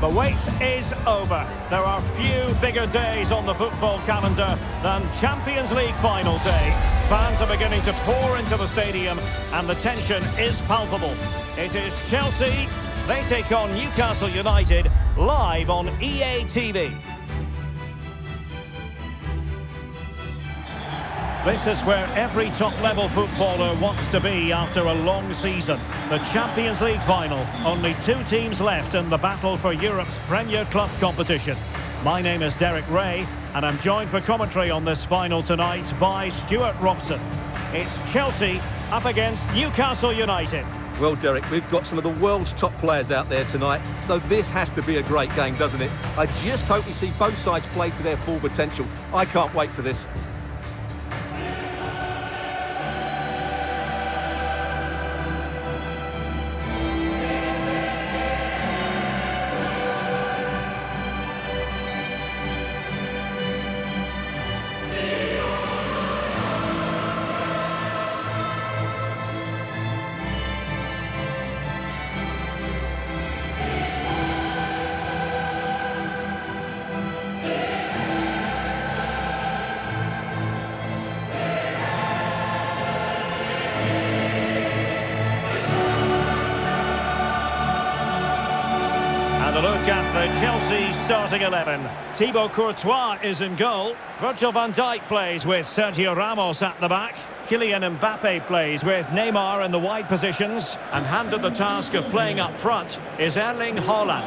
The wait is over. There are few bigger days on the football calendar than Champions League final day. Fans are beginning to pour into the stadium and the tension is palpable. It is Chelsea. They take on Newcastle United live on EA TV. This is where every top-level footballer wants to be after a long season. The Champions League final. Only two teams left in the battle for Europe's Premier Club competition. My name is Derek Ray, and I'm joined for commentary on this final tonight by Stuart Robson. It's Chelsea up against Newcastle United. Well, Derek, we've got some of the world's top players out there tonight, so this has to be a great game, doesn't it? I just hope we see both sides play to their full potential. I can't wait for this. The Chelsea starting 11. Thibaut Courtois is in goal. Virgil van Dijk plays with Sergio Ramos at the back. Kylian Mbappe plays with Neymar in the wide positions. And handed the task of playing up front is Erling Haaland.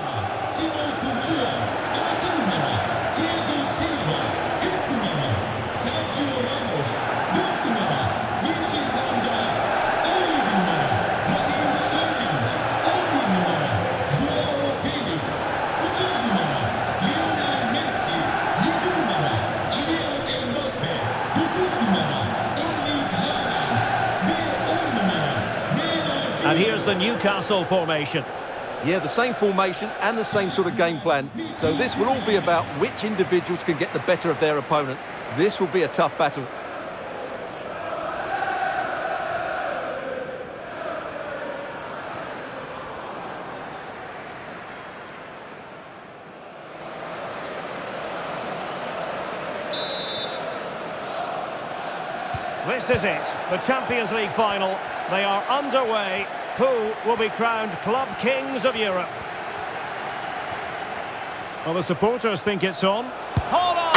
And here's the Newcastle formation. Yeah, the same formation and the same sort of game plan. So this will all be about which individuals can get the better of their opponent. This will be a tough battle. This is it, the Champions League final. They are underway. Who will be crowned club kings of Europe? Well, the supporters think it's on. Haaland!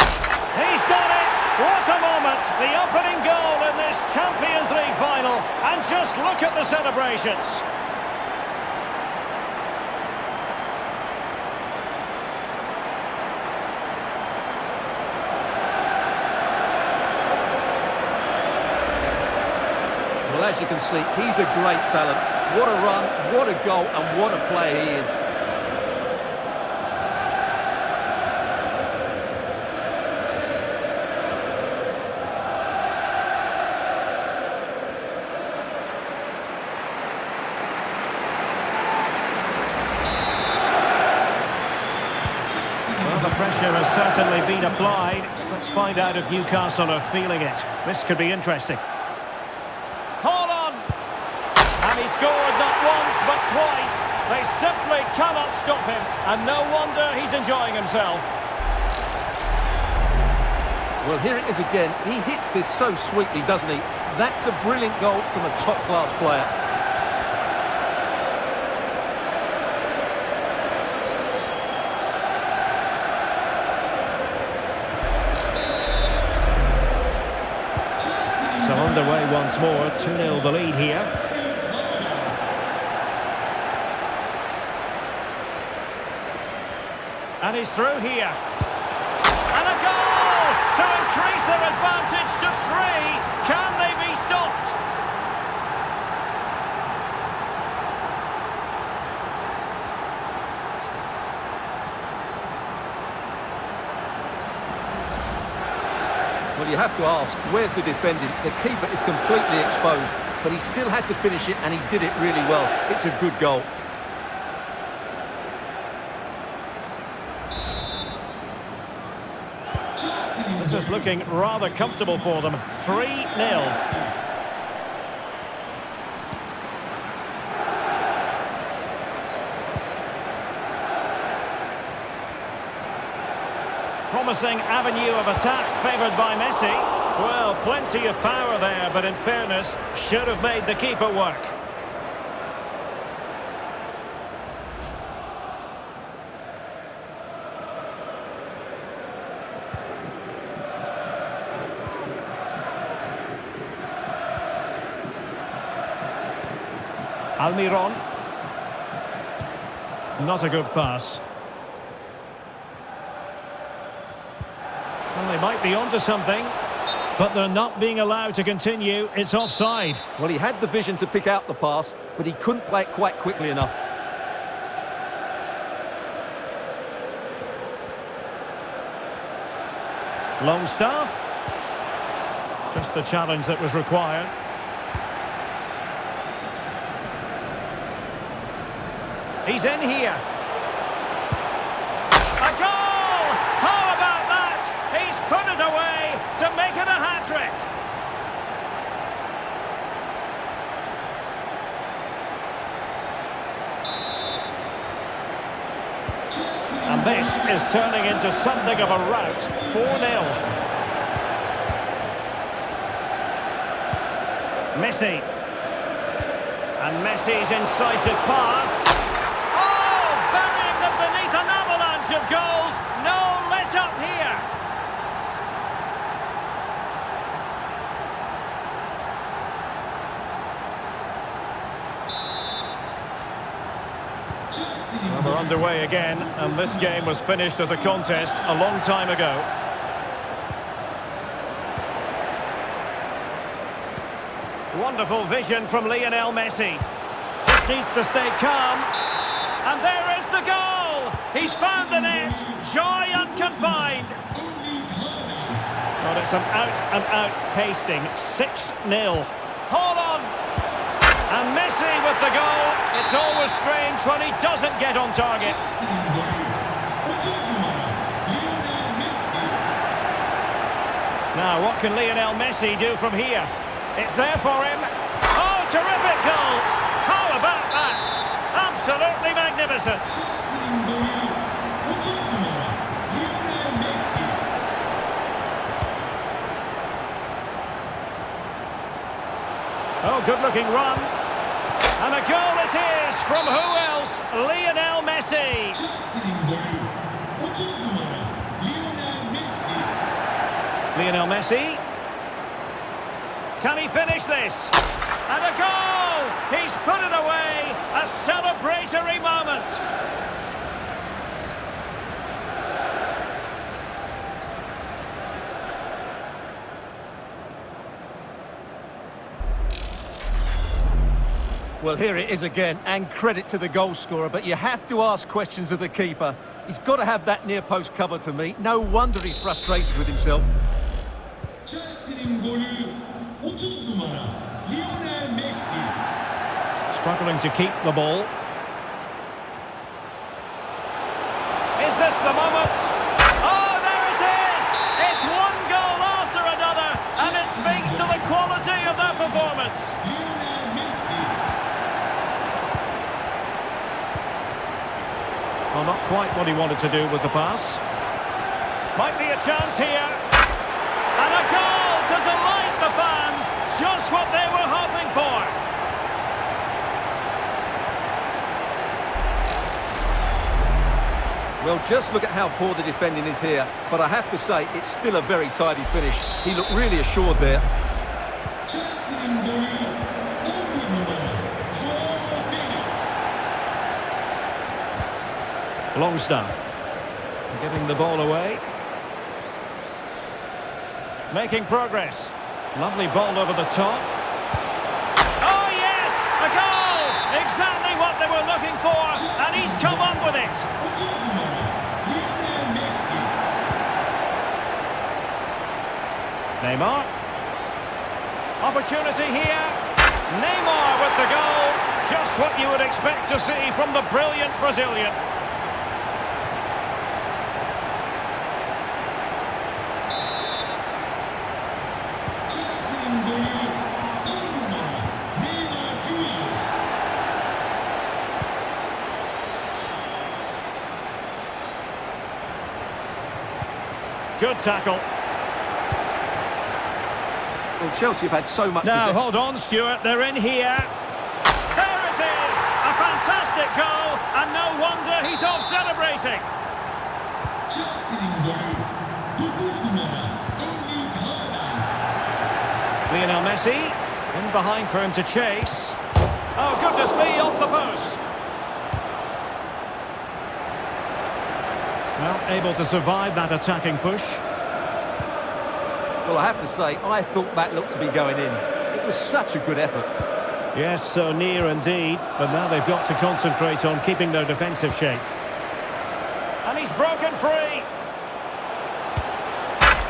He's done it! What a moment! The opening goal in this Champions League final. And just look at the celebrations. Well, as you can see, he's a great talent. What a run, what a goal, and what a player he is. Well, the pressure has certainly been applied. Let's find out if Newcastle are feeling it. This could be interesting. He scored not once but twice. They simply cannot stop him, and no wonder he's enjoying himself. Well, here it is again. He hits this so sweetly, doesn't he? That's a brilliant goal from a top-class player. So underway once more, 2-0 the lead here. And he's through here. And a goal to increase their advantage to three. Can they be stopped? Well, you have to ask, where's the defending? The keeper is completely exposed, but he still had to finish it, and he did it really well. It's a good goal. This is looking rather comfortable for them. 3-0. Promising avenue of attack favoured by Messi. Well, plenty of power there, but in fairness, should have made the keeper work. Almiron. Not a good pass. Well, they might be onto something, but they're not being allowed to continue. It's offside. Well, he had the vision to pick out the pass, but he couldn't play it quite quickly enough. Longstaff. Just the challenge that was required. He's in here. A goal! How about that? He's put it away to make it a hat-trick. And this is turning into something of a rout. 4-0. Messi. And Messi's incisive pass. Of goals, no let up here. Well, they're underway again, and this game was finished as a contest a long time ago. Wonderful vision from Lionel Messi. Just needs to stay calm, and there is the goal. He's found the net, joy unconfined. Well, it's an out-and-out pasting, 6-0. Haaland! And Messi with the goal. It's always strange when he doesn't get on target. Now, what can Lionel Messi do from here? It's there for him. Oh, terrific goal! How about that? Absolutely magnificent. Oh, good-looking run. And a goal it is from who else? Lionel Messi. Lionel Messi. Can he finish this? And a goal! He's put it away. A celebratory moment. Well, here it is again, and credit to the goalscorer, but you have to ask questions of the keeper. He's got to have that near post covered for me. No wonder he's frustrated with himself. Struggling to keep the ball. Is this the moment? Oh, there it is! It's one goal after another, and it speaks to the quality of their performance. Well, not quite what he wanted to do with the pass. Might be a chance here. And a goal to delight the fans. Just what they were hoping for. Well, just look at how poor the defending is here. But I have to say, it's still a very tidy finish. He looked really assured there. Longstaff giving the ball away, making progress. Lovely ball over the top. Oh yes, a goal! Exactly what they were looking for, and he's come up with it. Neymar. Opportunity here. Neymar with the goal. Just what you would expect to see from the brilliant Brazilian. Good tackle. Well, Chelsea have had so much... Now, hold on, Stuart. They're in here. There it is! A fantastic goal, and no wonder he's off celebrating. Lionel Messi, in behind for him to chase. Oh, goodness me, off the post. Well, able to survive that attacking push. Well, I have to say, I thought that looked to be going in. It was such a good effort. Yes, so near indeed. But now they've got to concentrate on keeping their defensive shape. And he's broken free.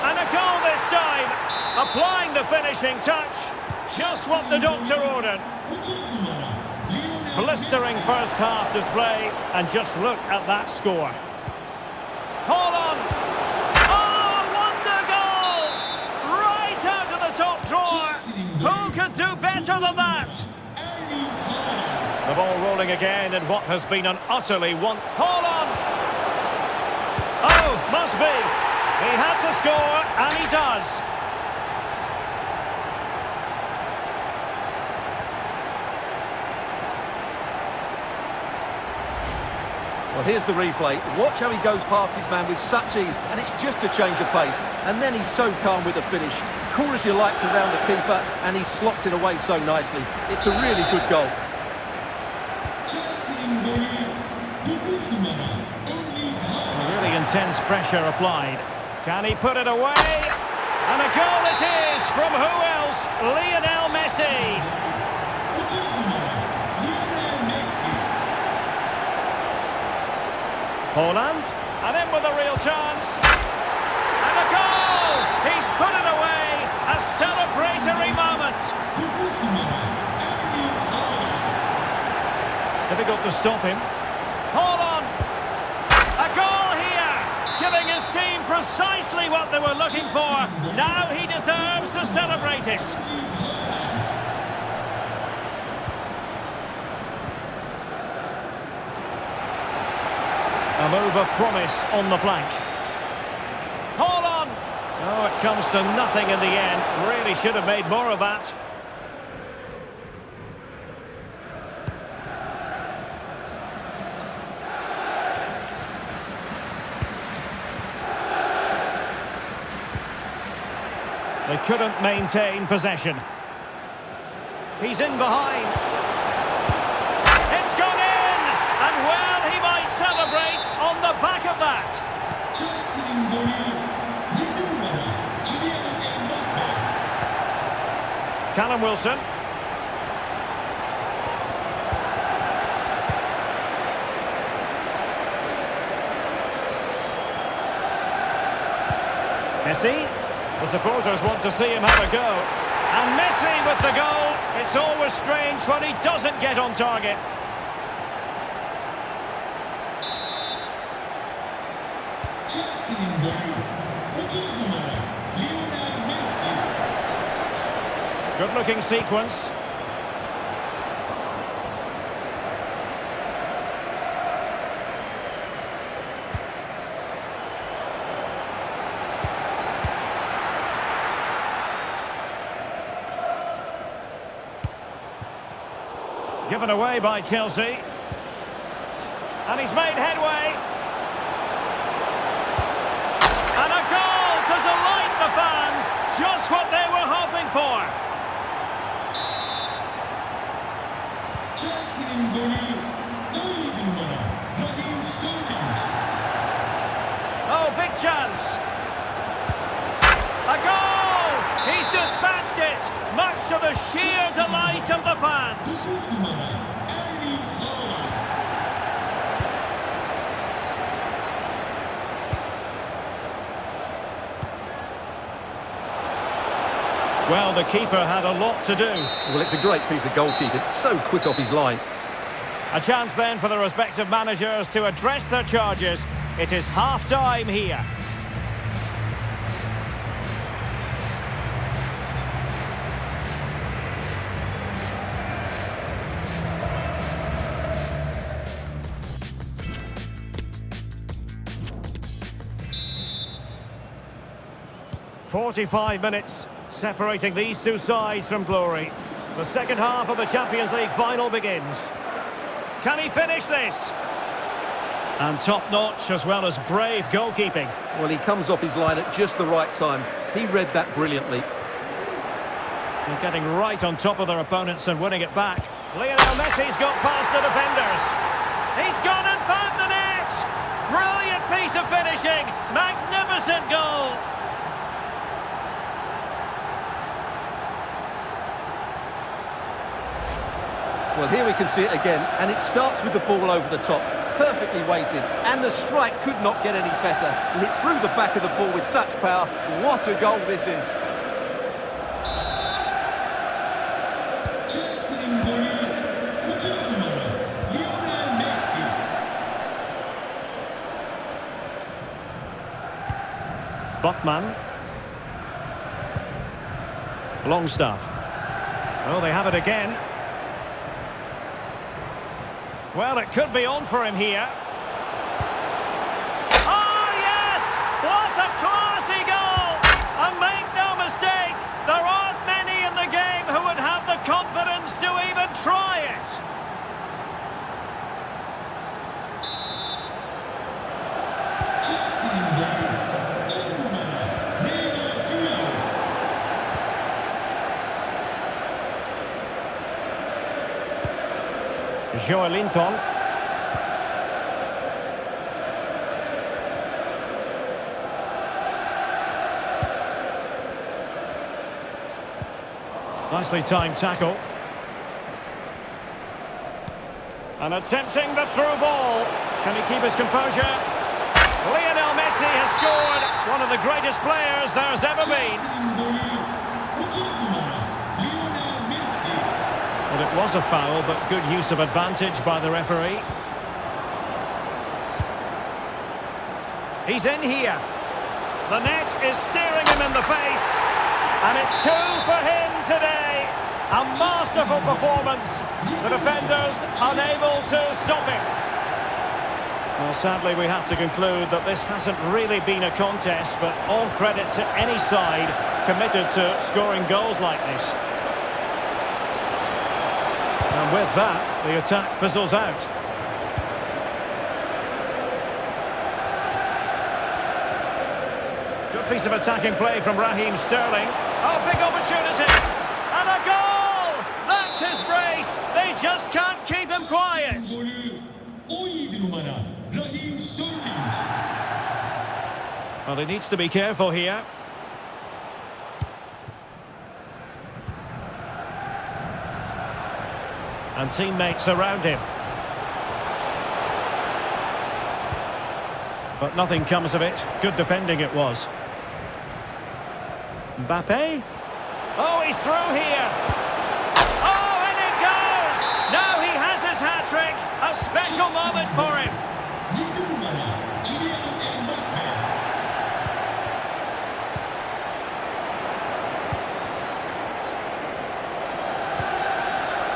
And a goal this time. Applying the finishing touch. Just what the doctor ordered. Blistering first half display. And just look at that score. Haaland! Oh, wonder goal! Right out of the top drawer! Who could do better than that? The ball rolling again in what has been an utterly one... Haaland! Oh, must be! He had to score, and he does! Well, here's the replay. Watch how he goes past his man with such ease, and it's just a change of pace. And then he's so calm with the finish. Cool as you like to round the keeper, and he slots it away so nicely. It's a really good goal. Really intense pressure applied. Can he put it away? And a goal it is from who else? Lionel Messi. Haaland, and in with a real chance, and a goal! He's put it away, a celebratory moment! Difficult to stop him. Haaland, a goal here, giving his team precisely what they were looking for. Now he deserves to celebrate it. A move of promise on the flank. Haaland! Oh, it comes to nothing in the end. Really should have made more of that. They couldn't maintain possession. He's in behind. On the back of that, Callum Wilson. Messi. The supporters want to see him have a go. And Messi with the goal. It's always strange when he doesn't get on target. Good looking sequence. Given away by Chelsea. And he's made headway. Just what they were hoping for. Oh, big chance. A goal! He's dispatched it, much to the sheer delight of the fans. Well, the keeper had a lot to do. Well, it's a great piece of goalkeeping. So quick off his line. A chance then for the respective managers to address their charges. It is half-time here. 45 minutes separating these two sides from glory. The second half of the Champions League final begins. Can he finish this? And top-notch as well as brave goalkeeping. Well, he comes off his line at just the right time. He read that brilliantly. They're getting right on top of their opponents and winning it back. Lionel Messi's got past the defenders. He's gone and found the net! Brilliant piece of finishing! Magnificent goal! Well, here we can see it again, and it starts with the ball over the top. Perfectly weighted, and the strike could not get any better. And it threw the back of the ball with such power. What a goal this is. Botman. Longstaff. Oh, they have it again. Well, it could be on for him here. Oh, yes! What a classy goal! And make no mistake, there aren't many in the game who would have the confidence to even try it. Joelinton. Nicely timed tackle. And attempting the through ball. Can he keep his composure? Lionel Messi has scored. One of the greatest players there's ever been. Well, it was a foul, but good use of advantage by the referee. He's in here. The net is staring him in the face. And it's two for him today. A masterful performance. The defenders unable to stop him. Well, sadly, we have to conclude that this hasn't really been a contest, but all credit to any side committed to scoring goals like this. And with that, the attack fizzles out. Good piece of attacking play from Raheem Sterling. Oh, big opportunity! And a goal! That's his brace! They just can't keep him quiet! Well, he needs to be careful here. And teammates around him. But nothing comes of it. Good defending it was. Mbappe. Oh, he's through here. Oh, and it goes! Now he has his hat-trick. A special moment for him.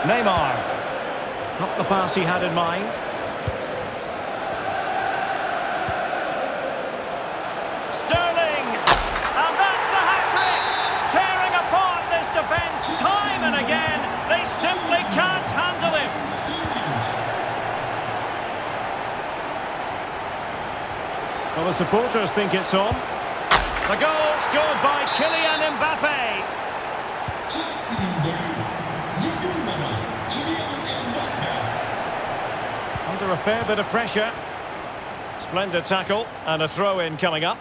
Neymar, not the pass he had in mind. Sterling, and that's the hat-trick! Tearing apart this defence time and again, they simply can't handle him. Well, the supporters think it's on. The goal scored by Kylian Mbappe. Under a fair bit of pressure. Splendid tackle and a throw-in coming up.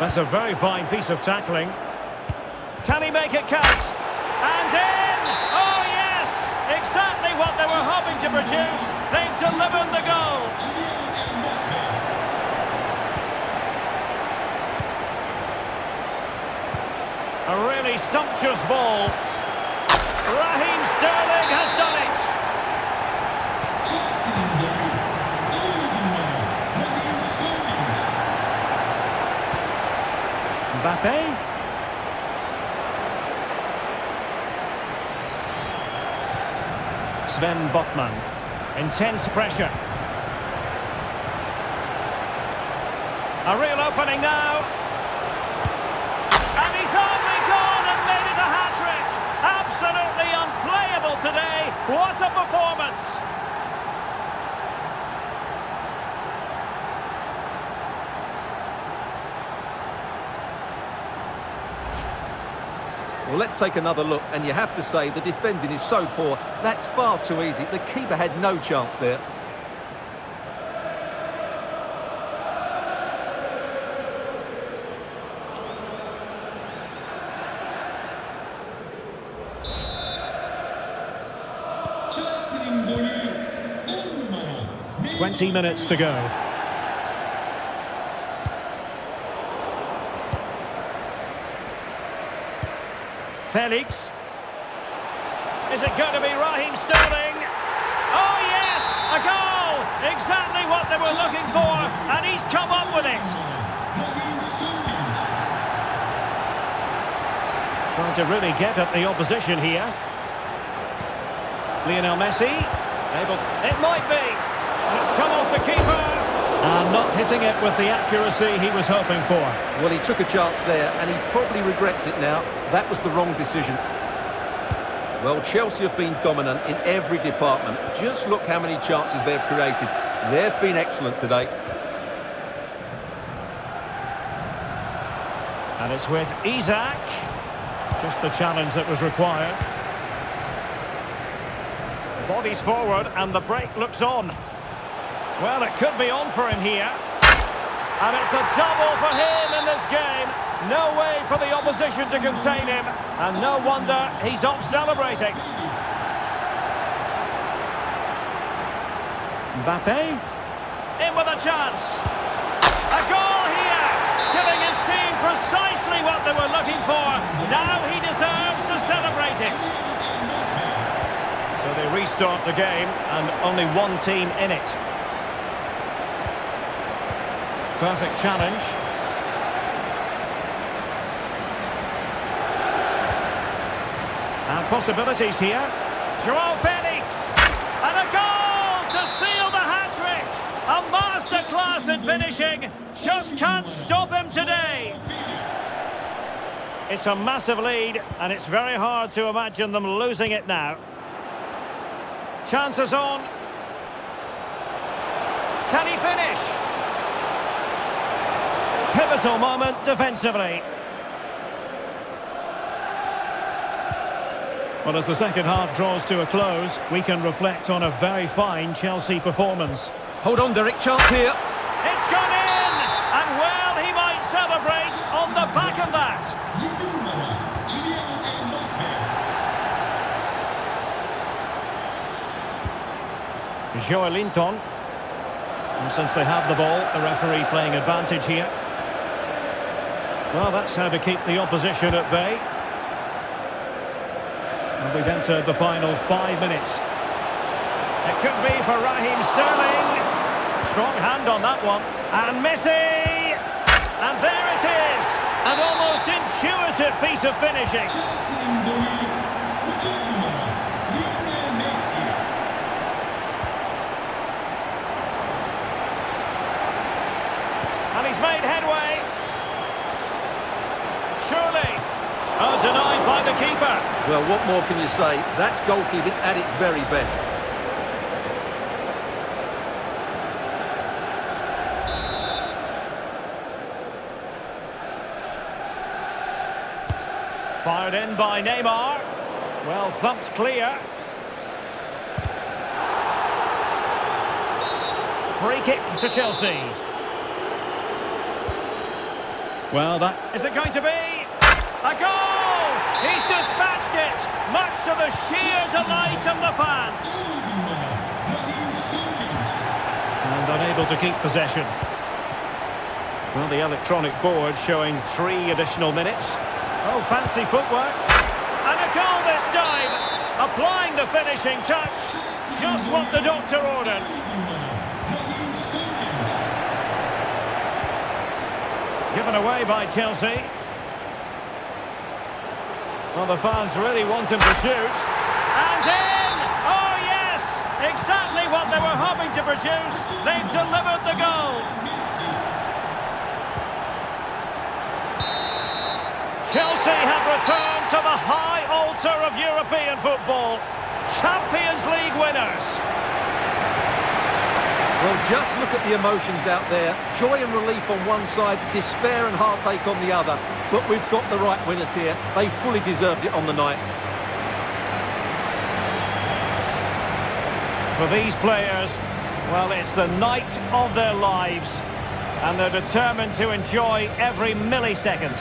That's a very fine piece of tackling. Can he make it count? And in! Oh yes! Exactly what they were hoping to produce. They've delivered the goal. A really sumptuous ball. Raheem Sterling has done it. Mbappe. Sven Botman. Intense pressure. A real opening now. And he's only gone and made it a hat-trick. Absolutely unplayable today. What a performance. Well, let's take another look, and you have to say the defending is so poor. That's far too easy. The keeper had no chance there. It's 20 minutes to go. Felix. Is it going to be Raheem Sterling? Oh, yes! A goal! Exactly what they were looking for, and he's come up with it. Trying to really get at the opposition here. Lionel Messi. It might be. And it's come off the keeper. And not hitting it with the accuracy he was hoping for. Well, he took a chance there, and he probably regrets it now. That was the wrong decision. Well, Chelsea have been dominant in every department. Just look how many chances they've created. They've been excellent today. And it's with Isak. Just the challenge that was required. The body's forward, and the break looks on. Well, it could be on for him here. And it's a double for him in this game. No way for the opposition to contain him. And no wonder he's off celebrating. Mbappe. In with a chance. A goal here. Giving his team precisely what they were looking for. Now he deserves to celebrate it. So they restart the game, and only one team in it. Perfect challenge. And possibilities here. Joao Felix. And a goal to seal the hat-trick. A masterclass in finishing. Just can't stop him today. It's a massive lead, and it's very hard to imagine them losing it now. Chances on. Can he finish? Pivotal moment defensively. Well, as the second half draws to a close, we can reflect on a very fine Chelsea performance. Hold on, Derek, chance here. It's gone in! And well, he might celebrate on the back of that. Joelinton. And since they have the ball, the referee playing advantage here. Well, that's how to keep the opposition at bay. And we've entered the final 5 minutes. It could be for Raheem Sterling. Strong hand on that one. And Messi! And there it is! An almost intuitive piece of finishing. And he's made headway. Surely, denied by the keeper. Well, what more can you say? That's goalkeeping at its very best. Fired in by Neymar. Well, thumped clear. Free kick to Chelsea. Well, that... Is it going to be? A goal! He's dispatched it, much to the sheer delight of the fans. And unable to keep possession. Well, the electronic board showing 3 additional minutes. Oh, fancy footwork. And a goal this time. Applying the finishing touch. Just what the doctor ordered. Given away by Chelsea. Well, the fans really want him to shoot. And in! Oh, yes! Exactly what they were hoping to produce. They've delivered the goal. Chelsea have returned to the high altar of European football. Champions League winners. Well, just look at the emotions out there. Joy and relief on one side, despair and heartache on the other. But we've got the right winners here. They fully deserved it on the night. For these players, well, it's the night of their lives. And they're determined to enjoy every millisecond.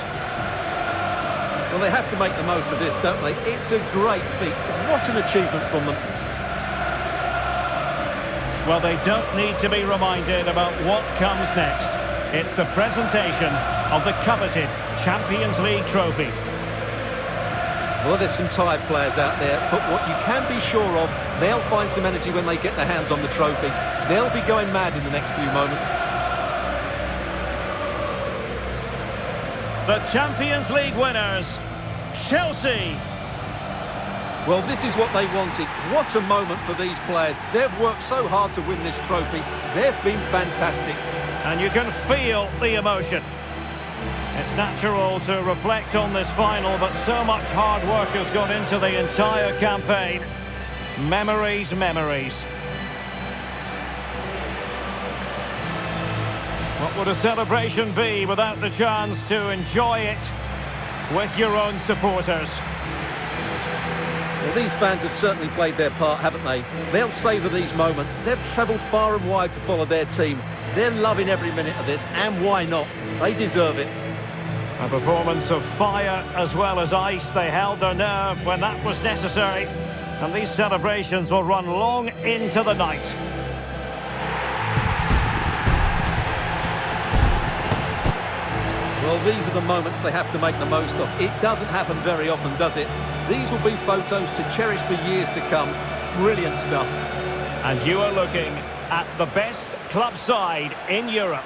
Well, they have to make the most of this, don't they? It's a great feat. What an achievement from them. Well, they don't need to be reminded about what comes next. It's the presentation of the coveted Champions League trophy. Well, there's some tired players out there, but what you can be sure of, they'll find some energy when they get their hands on the trophy. They'll be going mad in the next few moments. The Champions League winners, Chelsea. Well, this is what they wanted. What a moment for these players. They've worked so hard to win this trophy. They've been fantastic. And you can feel the emotion. It's natural to reflect on this final, but so much hard work has gone into the entire campaign. Memories, memories. What would a celebration be without the chance to enjoy it with your own supporters? Well, these fans have certainly played their part, haven't they? They'll savour these moments. They've travelled far and wide to follow their team. They're loving every minute of this, and why not? They deserve it. A performance of fire as well as ice. They held their nerve when that was necessary. And these celebrations will run long into the night. Well, these are the moments they have to make the most of. It doesn't happen very often, does it? These will be photos to cherish for years to come. Brilliant stuff. And you are looking at the best club side in Europe.